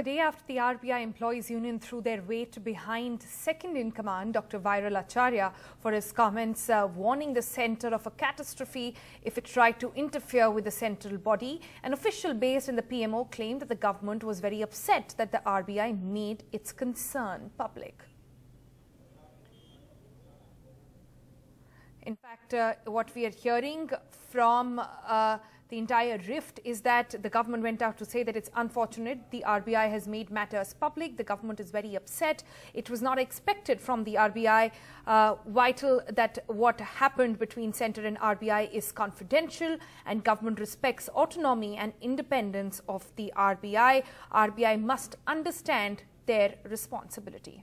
A day after the RBI Employees Union threw their weight behind second-in-command Dr. Viral Acharya for his comments warning the centre of a catastrophe if it tried to interfere with the central body, an official based in the PMO claimed that the government was very upset that the RBI made its concern public. In fact, what we are hearing from the entire rift is that the government went out to say that it's unfortunate the RBI has made matters public. The government is very upset. It was not expected from the RBI. Vital that what happened between centre and RBI is confidential, and government respects autonomy and independence of the RBI. RBI must understand their responsibility.